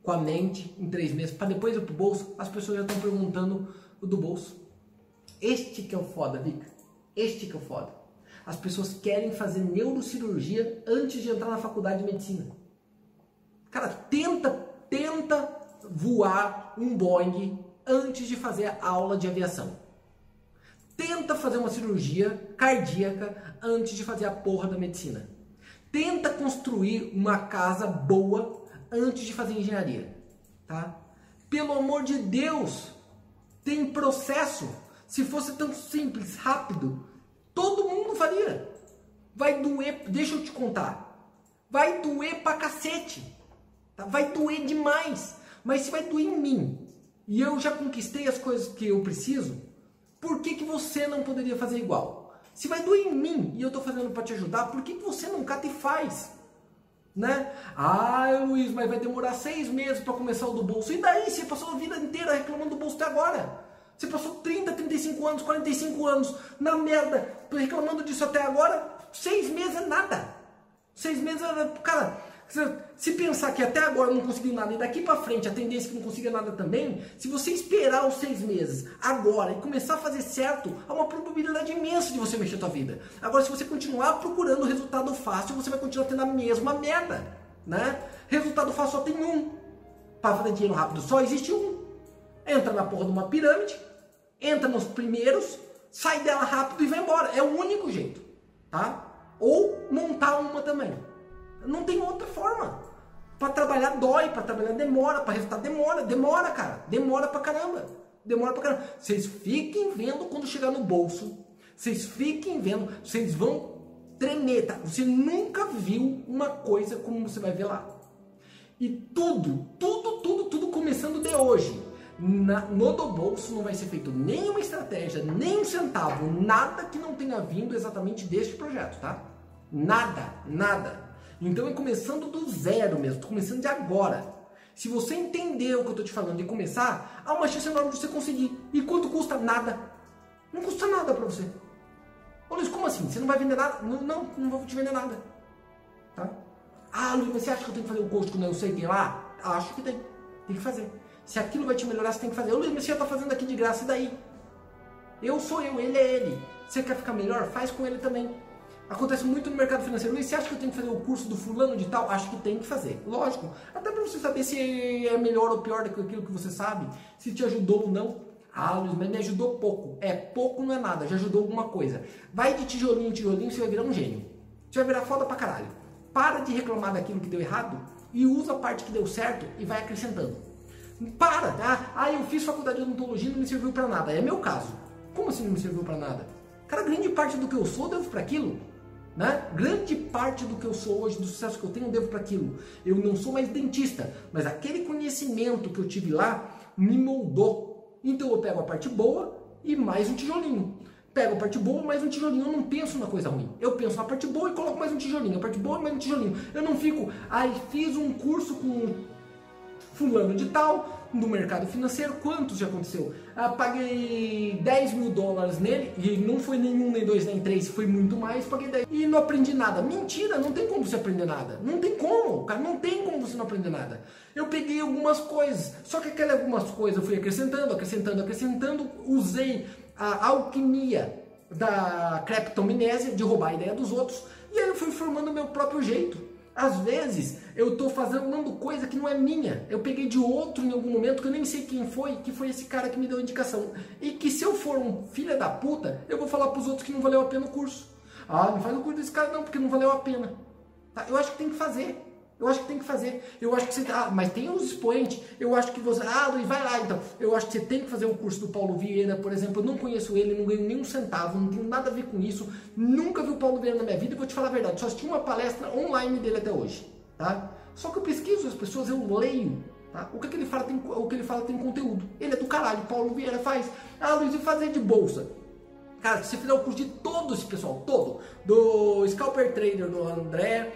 com a mente em 3 meses, para depois ir pro bolso. As pessoas já estão perguntando o do bolso. Este que é o foda, Vika. Este que é o foda. As pessoas querem fazer neurocirurgia antes de entrar na faculdade de medicina. Cara, tenta voar um Boeing antes de fazer a aula de aviação. Tenta fazer uma cirurgia cardíaca antes de fazer a porra da medicina. Tenta construir uma casa boa antes de fazer engenharia, tá? Pelo amor de Deus, tem processo. Se fosse tão simples, rápido, todo mundo faria. Vai doer, deixa eu te contar. Vai doer pra cacete, tá? Vai doer demais. Mas se vai doer em mim e eu já conquistei as coisas que eu preciso, por que que você não poderia fazer igual? Se vai doer em mim e eu tô fazendo para te ajudar, por que que você não cata e faz? Né? Ah, Luiz, mas vai demorar 6 meses para começar o do bolso. E daí? Você passou a vida inteira reclamando do bolso até agora. Você passou 30, 35 anos, 45 anos na merda, reclamando disso até agora. 6 meses é nada. 6 meses é... Cara, se pensar que até agora não conseguiu nada e daqui para frente a tendência é que não consiga nada também, se você esperar os 6 meses agora e começar a fazer certo, há uma probabilidade imensa de você mexer a tua vida. Agora, se você continuar procurando o resultado fácil, você vai continuar tendo a mesma merda, né? Resultado fácil só tem um. Para fazer dinheiro rápido só existe um. Entra na porra de uma pirâmide, entra nos primeiros, sai dela rápido e vai embora. É o único jeito, tá? Ou montar uma também. Não tem outra forma. Pra trabalhar dói, pra trabalhar demora, pra resultado demora, cara. Demora pra caramba. Vocês fiquem vendo quando chegar no bolso. Vocês fiquem vendo, vocês vão tremer, tá? Você nunca viu uma coisa como você vai ver lá. E tudo começando de hoje. No do bolso não vai ser feito nenhuma estratégia, nem um centavo, nada que não tenha vindo exatamente deste projeto, tá? Nada. Então é começando do zero mesmo, tô começando de agora. Se você entender o que eu tô te falando e começar, há uma chance enorme de você conseguir. E quanto custa? Nada. Não custa nada pra você. Ô Luiz, como assim? Você não vai vender nada? Não vou te vender nada. Tá? Ah, Luiz, mas você acha que eu tenho que fazer o coach quando eu sei quem lá? Acho que tem. Tem que fazer. Se aquilo vai te melhorar, você tem que fazer. Ô Luiz, mas você já tá fazendo aqui de graça, e daí? Eu sou eu, ele é ele. Você quer ficar melhor? Faz com ele também. Acontece muito no mercado financeiro. Luiz, você acha que eu tenho que fazer o curso do fulano de tal? Acho que tem que fazer. Lógico. Até para você saber se é melhor ou pior daquilo que você sabe. Se te ajudou ou não. Ah, Luiz, mas me ajudou pouco. É, pouco não é nada. Já ajudou alguma coisa. Vai de tijolinho em tijolinho, você vai virar um gênio. Você vai virar foda pra caralho. Para de reclamar daquilo que deu errado e usa a parte que deu certo e vai acrescentando. Para, tá? Ah, eu fiz faculdade de odontologia e não me serviu pra nada. É meu caso. Como assim não me serviu pra nada? Cara, grande parte do que eu sou, devo pra aquilo. Né? Grande parte do que eu sou hoje, do sucesso que eu tenho, eu devo para aquilo. Eu não sou mais dentista, mas aquele conhecimento que eu tive lá me moldou. Então eu pego a parte boa e mais um tijolinho. Pego a parte boa, mais um tijolinho. Eu não penso na coisa ruim. Eu penso na parte boa e coloco mais um tijolinho. A parte boa, mais um tijolinho. Eu não fico, ai, fiz um curso com fulano de tal, no mercado financeiro, quantos já aconteceu? Ah, paguei 10 mil dólares nele, e não foi nenhum, nem dois, nem três, foi muito mais, paguei 10 e não aprendi nada. Mentira, não tem como você aprender nada. Não tem como, cara, não tem como você não aprender nada. Eu peguei algumas coisas, só que aquelas algumas coisas eu fui acrescentando, usei a alquimia da creptominésia, de roubar a ideia dos outros, e aí eu fui formando o meu próprio jeito. Às vezes eu estou fazendo coisa que não é minha. Eu peguei de outro em algum momento que eu nem sei quem foi, que foi esse cara que me deu a indicação. E que se eu for um filho da puta, eu vou falar para os outros que não valeu a pena o curso. Ah, não faz o curso desse cara não, porque não valeu a pena. Tá? Eu acho que tem que fazer. Eu acho que tem que fazer. Eu acho que você... Ah, mas tem uns expoentes. Eu acho que você... Ah, Luiz, vai lá então. Eu acho que você tem que fazer um curso do Paulo Vieira, por exemplo. Eu não conheço ele, não ganho nenhum centavo, não tenho nada a ver com isso. Nunca vi o Paulo Vieira na minha vida e vou te falar a verdade. Só assisti uma palestra online dele até hoje, tá? Só que eu pesquiso as pessoas, eu leio, tá? O que ele fala tem, o que ele fala tem conteúdo. Ele é do caralho, o Paulo Vieira faz. Ah, Luiz, e fazer de bolsa? Cara, se você fizer o curso de todo esse pessoal, todo, do Scalper Trader, do André,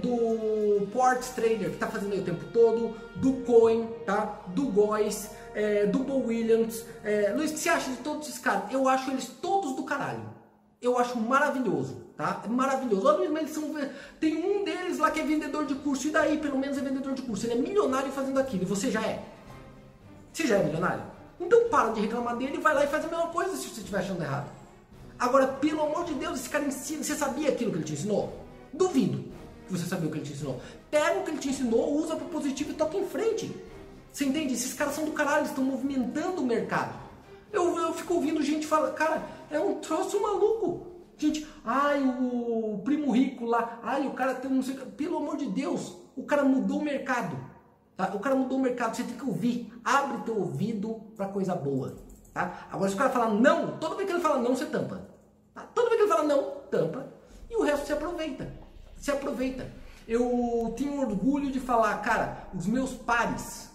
do Ports Trader, que tá fazendo aí o tempo todo, do Coen, tá? Do Góis, do Bo Williams. Luiz, o que você acha de todos esses caras? Eu acho eles todos do caralho. Eu acho maravilhoso, tá? Maravilhoso. Olha, mas eles são... Tem um deles lá que é vendedor de curso, e daí pelo menos é vendedor de curso. Ele é milionário fazendo aquilo, e você já é. Você já é milionário? Então para de reclamar dele e vai lá e faz a mesma coisa se você estiver achando errado. Agora, pelo amor de Deus, esse cara ensina. Você sabia aquilo que ele te ensinou? Duvido que você sabia o que ele te ensinou. Pega o que ele te ensinou, usa para positivo e toca em frente. Você entende? Esses caras são do caralho, eles estão movimentando o mercado. Eu fico ouvindo gente falar, cara, é um troço maluco. Gente, ai, o primo rico lá, ai, o cara tem não sei o que. Pelo amor de Deus, o cara mudou o mercado. Tá? O cara mudou o mercado, você tem que ouvir. Abre teu ouvido pra coisa boa, tá? Agora, se o cara falar não, toda vez que ele fala não, você tampa, tá? Toda vez que ele fala não, tampa. E o resto você aproveita. Se aproveita. Eu tenho orgulho de falar, cara, os meus pares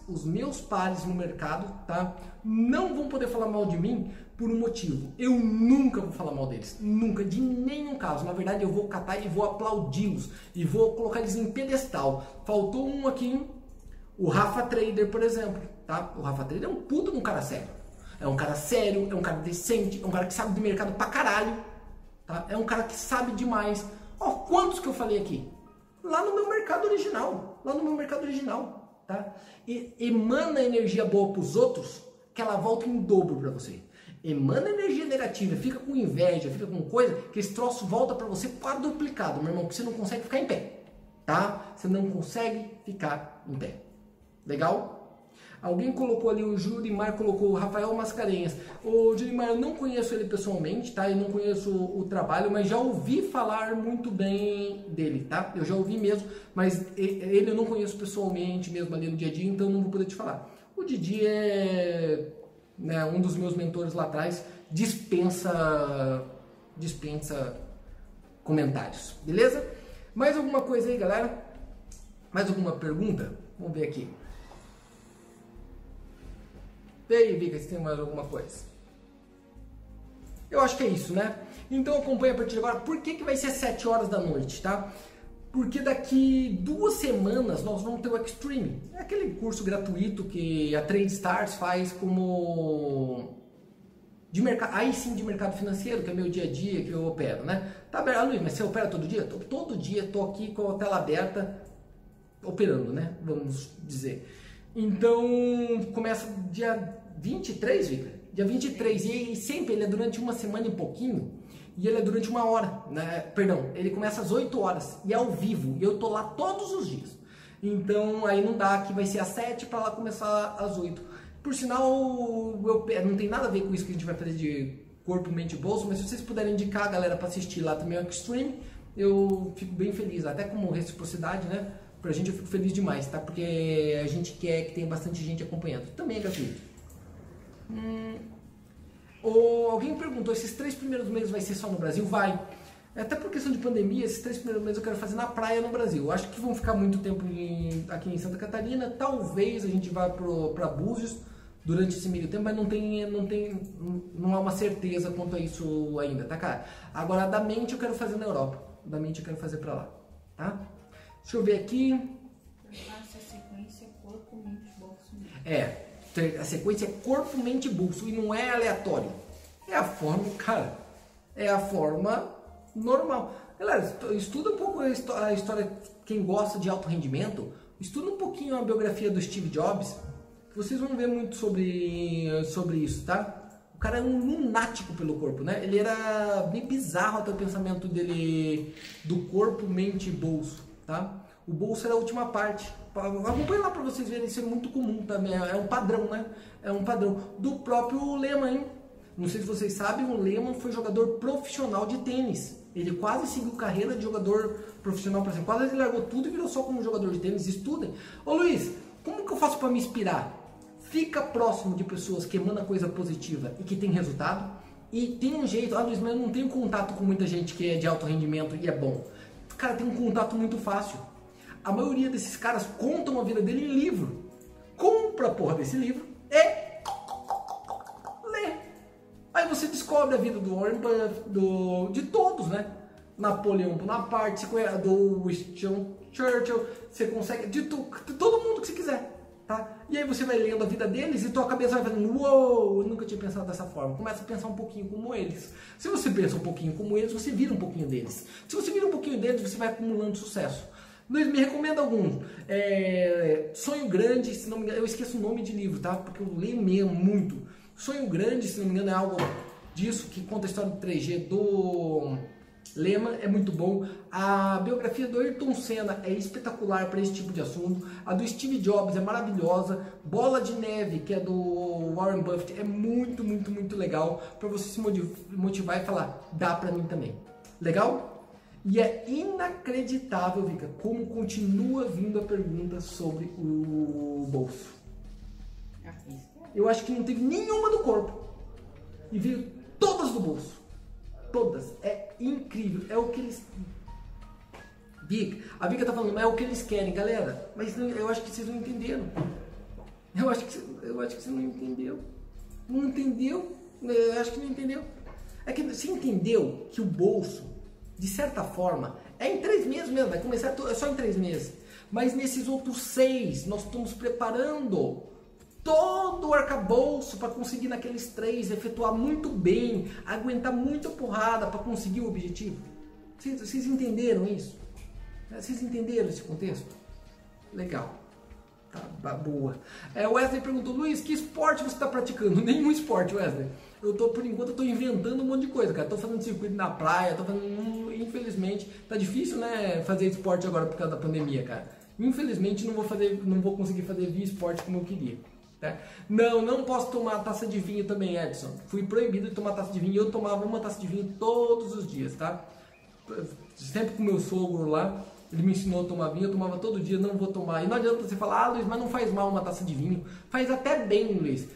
no mercado, tá? Não vão poder falar mal de mim por um motivo. Eu nunca vou falar mal deles. Nunca, de nenhum caso. Na verdade, eu vou catar e vou aplaudi-los. E vou colocar eles em pedestal. Faltou um aqui, hein? O Rafa Trader, por exemplo, tá? O Rafa Trader é um puta de um cara sério. É um cara sério, é um cara decente, é um cara que sabe do mercado pra caralho, tá? É um cara que sabe demais. Ó, quantos que eu falei aqui? Lá no meu mercado original, tá? E emana energia boa pros outros, que ela volta em dobro pra você. Emana energia negativa, fica com inveja, fica com coisa, que esse troço volta pra você quadruplicado, meu irmão, que você não consegue ficar em pé, tá? Você não consegue ficar em pé. Legal? Alguém colocou ali, o Jurimar colocou o Rafael Mascarenhas. O Jurimar, eu não conheço ele pessoalmente, tá? Eu não conheço o trabalho, mas já ouvi falar muito bem dele, tá? Eu já ouvi mesmo, mas ele eu não conheço pessoalmente mesmo ali no dia a dia, então não vou poder te falar. O Didi é, né, um dos meus mentores lá atrás, dispensa comentários, beleza? Mais alguma coisa aí, galera? Mais alguma pergunta? Vamos ver aqui. E aí, Vika, se tem mais alguma coisa? Eu acho que é isso, né? Então acompanha a partir de agora. Por que vai ser 7 horas da noite, tá? Porque daqui 2 semanas nós vamos ter o Extreme. É aquele curso gratuito que a Trade Stars faz como... Aí sim, de mercado financeiro, que é meu dia a dia, que eu opero, né? Tá, ah, Luiz, mas você opera todo dia? Todo dia, tô aqui com a tela aberta, operando, né? Vamos dizer... Então, começa dia 23, Vika? Dia 23, e sempre ele é durante uma semana e pouquinho, e ele é durante 1 hora, né? Perdão, ele começa às 8 horas, e é ao vivo, e eu tô lá todos os dias. Então, aí não dá, que vai ser às 7 para lá começar às 8. Por sinal, não tem nada a ver com isso que a gente vai fazer de corpo, mente e bolso, mas se vocês puderem indicar a galera para assistir lá também o Extreme, eu fico bem feliz, até como reciprocidade, né? Pra gente eu fico feliz demais, tá? Porque a gente quer que tenha bastante gente acompanhando. Também é gratuito. Ou alguém perguntou, esses 3 primeiros meses vai ser só no Brasil? Vai. Até por questão de pandemia, esses 3 primeiros meses eu quero fazer na praia no Brasil. Eu acho que vão ficar muito tempo aqui em Santa Catarina. Talvez a gente vá pra Búzios durante esse meio tempo, mas não há uma certeza quanto a isso ainda, tá, cara? Agora, da mente eu quero fazer na Europa. Da mente eu quero fazer pra lá, tá? Deixa eu ver aqui. Essa sequência é corpo, mente e bolso. É, a sequência é corpo, mente e bolso. E não é aleatório. É a forma, cara. É a forma normal. Galera, estuda um pouco a história. Quem gosta de alto rendimento, estuda um pouquinho a biografia do Steve Jobs. Vocês vão ver muito sobre isso, tá? O cara é um lunático pelo corpo, né? Ele era bem bizarro até o pensamento dele do corpo, mente e bolso. Tá? O bolso era a última parte. Acompanha lá para vocês verem, isso é muito comum também. É um padrão, né? É um padrão. Do próprio Lehmann, hein? Não sei se vocês sabem, o Lehmann foi jogador profissional de tênis. Ele quase seguiu carreira de jogador profissional, por exemplo. Quase ele largou tudo e virou só como jogador de tênis. Estudem. Ô Luiz, como que eu faço para me inspirar? Fica próximo de pessoas que emanam coisa positiva e que tem resultado. E tem um jeito, ah Luiz, mas eu não tenho contato com muita gente que é de alto rendimento e é bom. Cara, tem um contato muito fácil. A maioria desses caras contam a vida dele em livro. Compra a porra desse livro e lê. Aí você descobre a vida do Warren Buffett, de todos, né? Napoleão Bonaparte, do Winston Churchill, você consegue, de todo mundo que você quiser. Tá? E aí você vai lendo a vida deles e tua cabeça vai falando, uou, eu nunca tinha pensado dessa forma. Começa a pensar um pouquinho como eles. Se você pensa um pouquinho como eles, você vira um pouquinho deles. Se você vira um pouquinho deles, você vai acumulando sucesso. Luiz, me recomenda algum. Sonho Grande, se não me engano, eu esqueço o nome de livro, tá? Porque eu leio mesmo muito. Sonho Grande, se não me engano, é algo disso que conta a história do 3G do Lehmann, é muito bom. A biografia do Ayrton Senna é espetacular para esse tipo de assunto. A do Steve Jobs é maravilhosa. Bola de Neve, que é do Warren Buffett, é muito, muito, muito legal para você se motivar e falar, dá para mim também. Legal? E é inacreditável, Vika, como continua vindo a pergunta sobre o bolso. Eu acho que não teve nenhuma do corpo e veio todas do bolso. Todas. É incrível. É o que eles... A Vika tá falando, mas é o que eles querem, galera. Mas eu acho que vocês não entenderam. Eu acho que você não entendeu. Não entendeu? Eu acho que não entendeu. É que você entendeu que o bolso, de certa forma, é em 3 meses mesmo. Vai começar só em 3 meses. Mas nesses outros 6, nós estamos preparando todo o arcabouço para conseguir naqueles 3, efetuar muito bem, aguentar muita porrada para conseguir o objetivo. Vocês entenderam isso? Vocês entenderam esse contexto? Legal. Tá boa. Wesley perguntou, Luiz, que esporte você está praticando? Nenhum esporte, Wesley. Por enquanto, eu tô inventando um monte de coisa, cara. Tô fazendo circuito na praia, tô fazendo... Infelizmente, tá difícil, né, fazer esporte agora por causa da pandemia, cara. Infelizmente, não vou conseguir fazer via esporte como eu queria. Tá? Não posso tomar taça de vinho também, Edson. Fui proibido de tomar taça de vinho. Eu tomava uma taça de vinho todos os dias, tá? Sempre com meu sogro lá, ele me ensinou a tomar vinho, eu tomava todo dia, não vou tomar. E não adianta você falar, ah, Luiz, mas não faz mal uma taça de vinho. Faz até bem, Luiz.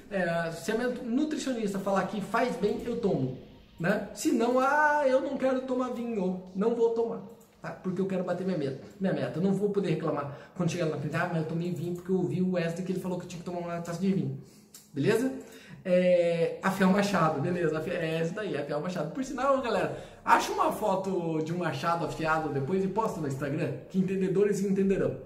Se a minha nutricionista falar que faz bem, eu tomo, né? Se não, ah, eu não quero tomar vinho, não vou tomar. Tá? Porque eu quero bater minha meta. Eu não vou poder reclamar quando chegar na frente, ah, mas eu tomei vinho porque eu ouvi o Wesley que ele falou que eu tinha que tomar uma taça de vinho. Beleza? Rafael Machado, beleza. É essa daí, Rafael Machado. Por sinal, galera, acha uma foto de um machado afiado depois e posta no Instagram, que entendedores entenderão.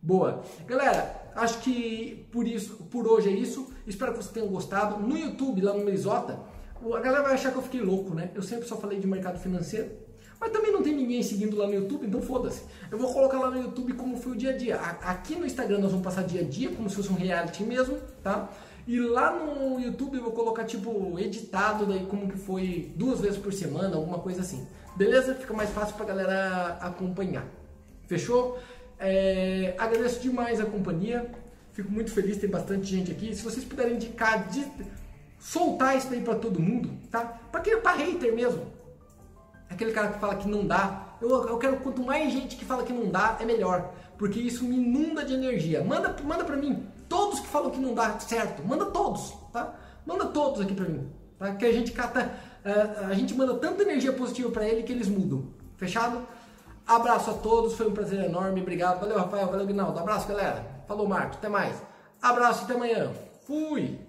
Boa. Galera, acho que por hoje é isso. Espero que vocês tenham gostado. No YouTube, lá no Luiz Hota, a galera vai achar que eu fiquei louco, né? Eu sempre só falei de mercado financeiro. Mas também não tem ninguém seguindo lá no YouTube, então foda-se. Eu vou colocar lá no YouTube como foi o dia a dia. Aqui no Instagram nós vamos passar dia a dia, como se fosse um reality mesmo, tá? E lá no YouTube eu vou colocar, tipo, editado, daí como que foi 2 vezes por semana, alguma coisa assim. Beleza? Fica mais fácil pra galera acompanhar. Fechou? Agradeço demais a companhia. Fico muito feliz, tem bastante gente aqui. Se vocês puderem indicar, soltar isso daí pra todo mundo, tá? Pra hater mesmo. Aquele cara que fala que não dá, eu quero quanto mais gente que fala que não dá, é melhor. Porque isso me inunda de energia. Manda pra mim, todos que falam que não dá certo, manda todos, tá? Manda todos aqui pra mim, tá? Que a gente cata, a gente manda tanta energia positiva pra ele que eles mudam. Fechado? Abraço a todos, foi um prazer enorme, obrigado. Valeu, Rafael, valeu, Guinaldo. Abraço, galera. Falou, Marcos, até mais. Abraço, até amanhã. Fui!